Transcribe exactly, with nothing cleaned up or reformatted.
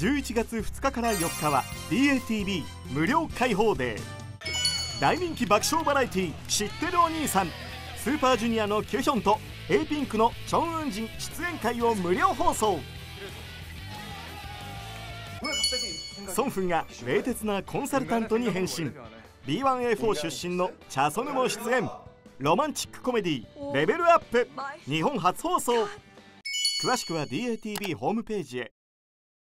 じゅういちがつふつかからよっかは ディーエーティービー 無料開放デー。大人気爆笑バラエティ「知ってるお兄さん」、スーパージュニアのキュヒョンと A ピンクのチョン・ウンジン出演会を無料放送。ソンフンが冷徹なコンサルタントに変身。 ビーワンエーフォー 出身のチャ・ソヌも出演。ロマンチックコメディーレベルアップ、日本初放送。詳しくは ディーエーティービー ホームページへ。